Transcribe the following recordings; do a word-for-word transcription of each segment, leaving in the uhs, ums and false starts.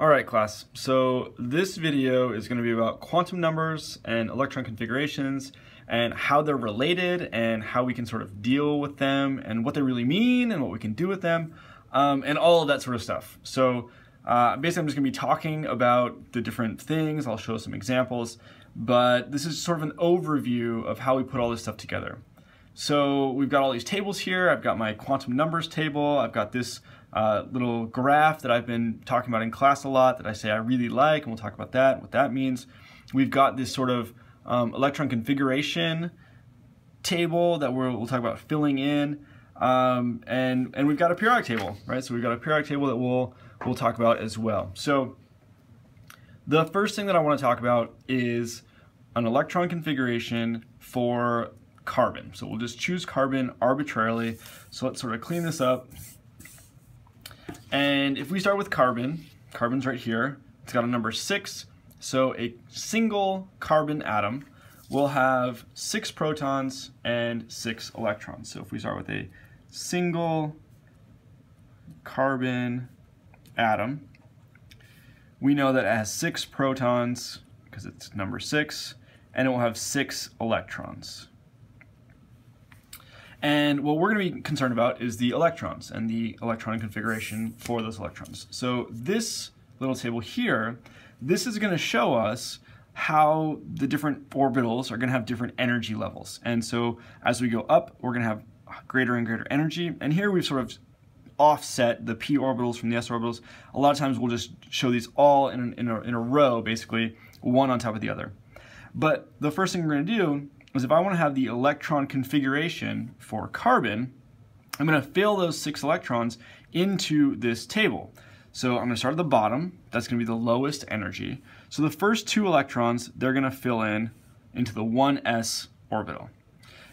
Alright class, so this video is going to be about quantum numbers and electron configurations and how they're related and how we can sort of deal with them and what they really mean and what we can do with them um, and all of that sort of stuff. So uh, basically I'm just going to be talking about the different things. I'll show some examples, but this is sort of an overview of how we put all this stuff together. So we've got all these tables here. I've got my quantum numbers table. I've got this Uh, little graph that I've been talking about in class a lot that I say I really like, and we'll talk about that, what that means. We've got this sort of um, electron configuration table that we're, we'll talk about filling in, um, and, and we've got a periodic table, right? So we've got a periodic table that we'll, we'll talk about as well. So the first thing that I want to talk about is an electron configuration for carbon. So we'll just choose carbon arbitrarily. So let's sort of clean this up. And if we start with carbon, carbon's right here, it's got a number six, so a single carbon atom will have six protons and six electrons. So if we start with a single carbon atom, we know that it has six protons, because it's number six, and it will have six electrons. And what we're going to be concerned about is the electrons and the electron configuration for those electrons. So this little table here, this is going to show us how the different orbitals are going to have different energy levels. And so as we go up, we're going to have greater and greater energy. And here we've sort of offset the p orbitals from the s orbitals. A lot of times we'll just show these all in, in, a, in a row, basically, one on top of the other. But the first thing we're going to do is if I want to have the electron configuration for carbon, I'm going to fill those six electrons into this table. So I'm going to start at the bottom. That's going to be the lowest energy. So the first two electrons, they're going to fill in into the one s orbital.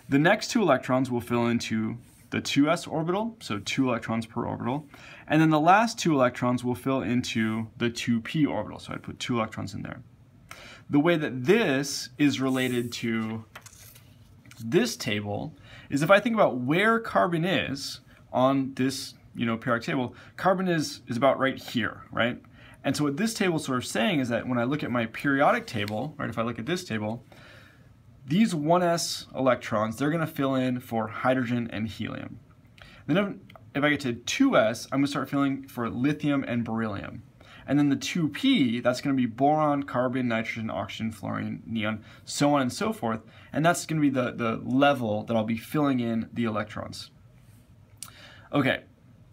The next two electrons will fill into the two s orbital, so two electrons per orbital. And then the last two electrons will fill into the two p orbital, so I'd put two electrons in there. The way that this is related to this table is if I think about where carbon is on this, you know, periodic table, carbon is, is about right here, right? And so what this table is sort of saying is that when I look at my periodic table, right, if I look at this table, these one s electrons, they're going to fill in for hydrogen and helium. Then if, if I get to two s, I'm going to start filling for lithium and beryllium. And then the two p, that's going to be boron, carbon, nitrogen, oxygen, fluorine, neon, so on and so forth. And that's going to be the, the level that I'll be filling in the electrons. Okay,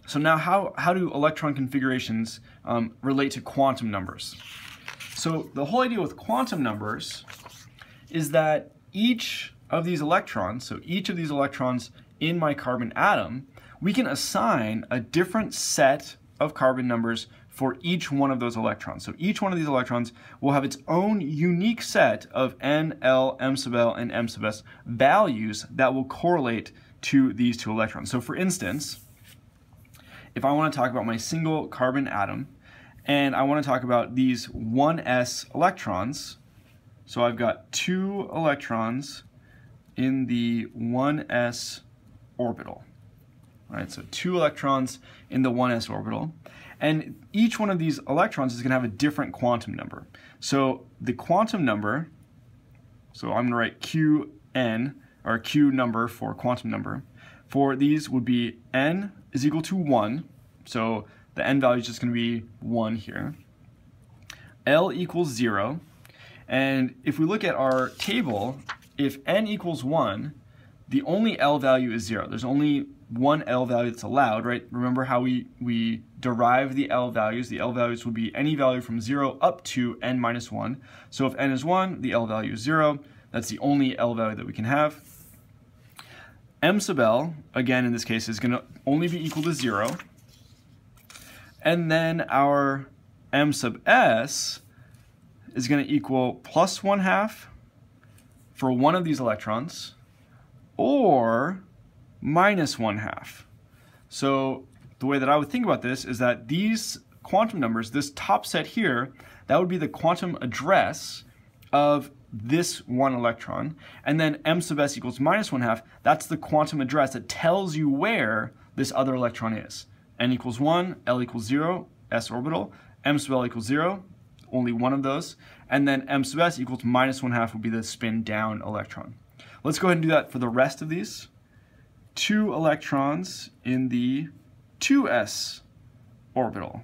so now how, how do electron configurations um, relate to quantum numbers? So the whole idea with quantum numbers is that each of these electrons, so each of these electrons in my carbon atom, we can assign a different set of carbon numbers for each one of those electrons. So each one of these electrons will have its own unique set of N, L, M sub L, and M sub S values that will correlate to these two electrons. So for instance, if I want to talk about my single carbon atom and I want to talk about these one s electrons, so I've got two electrons in the one s orbital. All right, so two electrons in the one s orbital. And each one of these electrons is going to have a different quantum number. So the quantum number, so I'm going to write Qn, or Q number for quantum number, for these would be N is equal to one. So the N value is just going to be one here. L equals zero. And if we look at our table, if N equals one, the only L value is zero. There's only one L value that's allowed, right? Remember how we, we derive the L values. The L values would be any value from zero up to N minus one. So if N is one, the L value is zero. That's the only L value that we can have. M sub L, again in this case, is going to only be equal to zero. And then our M sub S is going to equal plus one half for one of these electrons, or minus one half. So the way that I would think about this is that these quantum numbers, this top set here, that would be the quantum address of this one electron. And then M sub S equals minus one half, that's the quantum address that tells you where this other electron is. N equals one, L equals zero, s orbital, m sub L equals zero, only one of those, and then m sub s equals minus one half would be the spin down electron. Let's go ahead and do that for the rest of these. Two electrons in the two s orbital.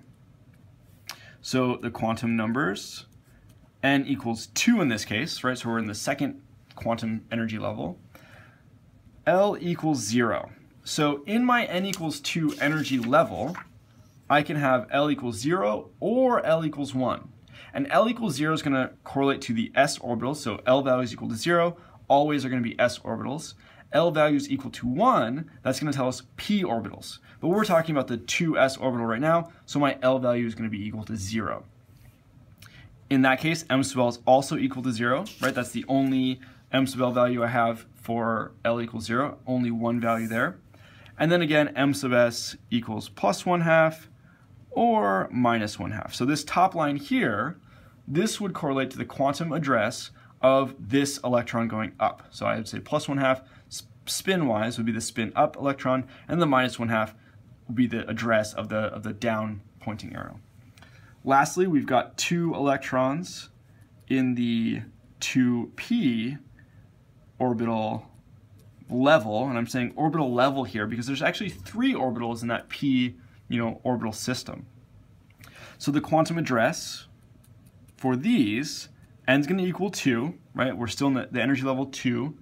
So the quantum numbers, n equals two in this case, right? So we're in the second quantum energy level. L equals zero. So in my n equals two energy level, I can have L equals zero or L equals one. And L equals zero is gonna correlate to the s orbital, so L values equal to zero, always are gonna be s orbitals. L values equal to one, that's gonna tell us p orbitals. But we're talking about the two s orbital right now, so my L value is gonna be equal to zero. In that case, m sub L is also equal to zero, right? That's the only m sub L value I have for L equals zero, only one value there. And then again, m sub s equals plus one half or minus one half. So this top line here, this would correlate to the quantum address of this electron going up. So I would say plus one half spin-wise would be the spin up electron, and the minus one half would be the address of the, of the down pointing arrow. Lastly, we've got two electrons in the two p orbital level, and I'm saying orbital level here because there's actually three orbitals in that p, you know, orbital system. So the quantum address for these, n is going to equal two, right? We're still in the, the energy level two.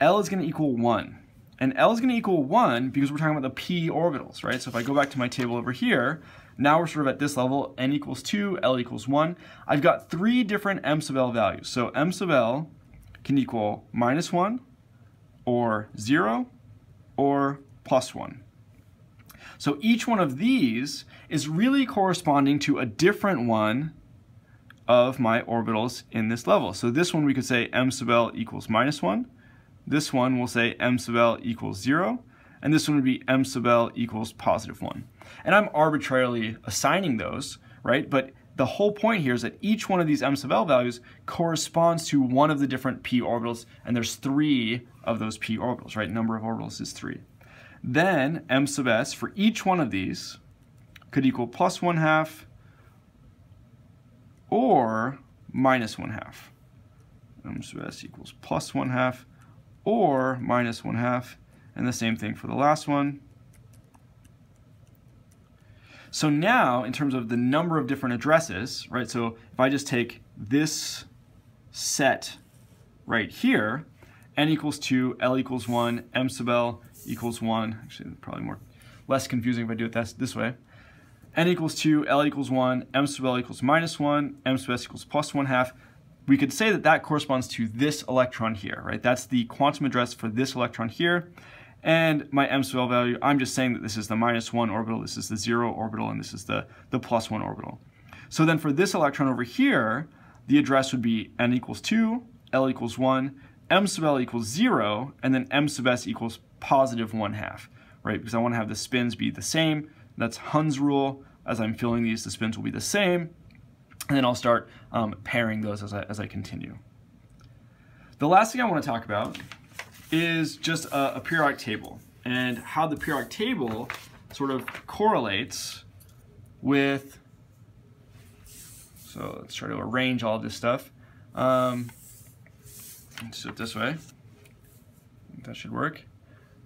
L is going to equal one, and L is going to equal one because we're talking about the p orbitals, right? So if I go back to my table over here, now we're sort of at this level, n equals two, L equals one. I've got three different m sub L values. So m sub L can equal minus one, or zero, or plus one. So each one of these is really corresponding to a different one of my orbitals in this level. So this one we could say m sub L equals minus one. This one will say m sub L equals zero. And this one would be m sub L equals positive one. And I'm arbitrarily assigning those, right? But the whole point here is that each one of these m sub L values corresponds to one of the different p orbitals, and there's three of those p orbitals, right? Number of orbitals is three. Then m sub s for each one of these could equal plus one half or minus one half. M sub s equals plus one half or minus one half, and the same thing for the last one. So now, in terms of the number of different addresses, right, so if I just take this set right here, n equals two, L equals one, m sub L equals one, actually probably more less confusing if I do it this, this way, n equals two, L equals one, m sub L equals minus one, m sub S equals plus one half, we could say that that corresponds to this electron here, right? That's the quantum address for this electron here. And my m sub L value, I'm just saying that this is the minus one orbital, this is the zero orbital, and this is the, the plus one orbital. So then for this electron over here, the address would be n equals two, L equals one, m sub L equals zero, and then m sub S equals positive one half, right? Because I want to have the spins be the same. That's Hund's rule. As I'm filling these, the spins will be the same. And then I'll start um, pairing those as I, as I continue. The last thing I want to talk about is just a, a periodic table, and how the periodic table sort of correlates with, so let's try to arrange all this stuff. Um, let's do it this way. That should work.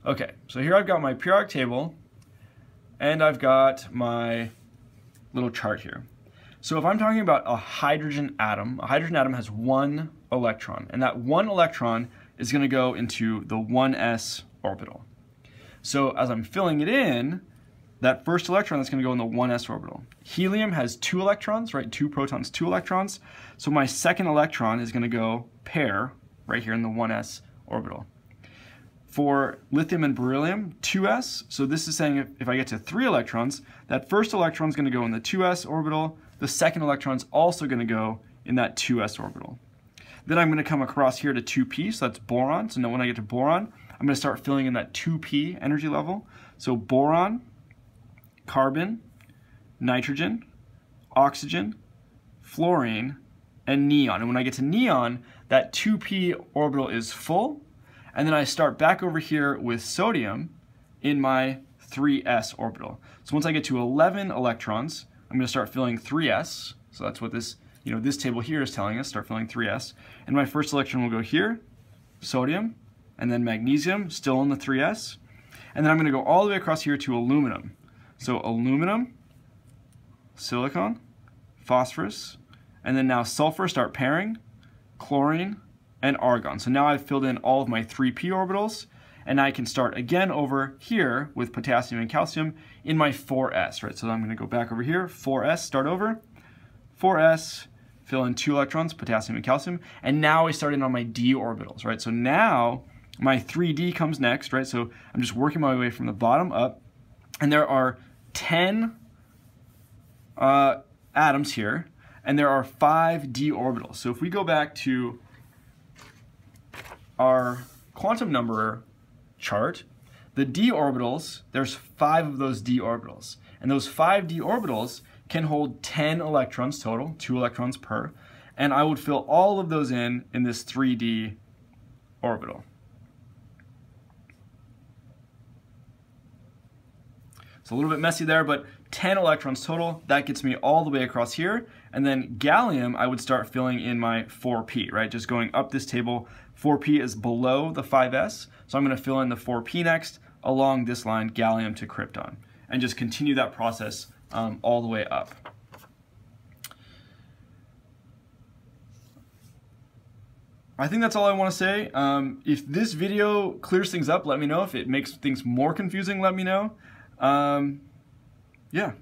Okay, so here I've got my periodic table, and I've got my little chart here. So if I'm talking about a hydrogen atom, a hydrogen atom has one electron, and that one electron is going to go into the one s orbital. So as I'm filling it in, that first electron that's going to go in the one s orbital. Helium has two electrons, right? Two protons, two electrons. So my second electron is going to go pair right here in the one s orbital. For lithium and beryllium, two s. So this is saying if, if I get to three electrons, that first electron is going to go in the two s orbital. The second electron is also going to go in that two s orbital. Then I'm going to come across here to two p, so that's boron. So now when I get to boron, I'm going to start filling in that two p energy level. So boron, carbon, nitrogen, oxygen, fluorine, and neon. And when I get to neon, that two p orbital is full. And then I start back over here with sodium in my three s orbital. So once I get to eleven electrons, I'm going to start filling three S. So that's what this, you know, this table here is telling us, start filling three S. And my first selection will go here, sodium, and then magnesium, still in the three S. And then I'm going to go all the way across here to aluminum. So aluminum, silicon, phosphorus, and then now sulfur, start pairing, chlorine, and argon. So now I've filled in all of my three p orbitals, and I can start again over here with potassium and calcium in my four S, right? So I'm going to go back over here, four S, start over, four S, fill in two electrons, potassium and calcium, and now I start in on my d orbitals, right? So now my three D comes next, right? So I'm just working my way from the bottom up, and there are ten uh, atoms here, and there are five d orbitals. So if we go back to our quantum numberer chart, the d orbitals, there's five of those d orbitals, and those five d orbitals can hold ten electrons total, two electrons per, and I would fill all of those in in this three D orbital. It's a little bit messy there, but ten electrons total, that gets me all the way across here, and then gallium I would start filling in my four P, right, just going up this table. Four P is below the five S, so I'm going to fill in the four P next along this line, gallium to krypton, and just continue that process um, all the way up. I think that's all I want to say. Um, if this video clears things up, let me know. If it makes things more confusing, let me know. Um, yeah.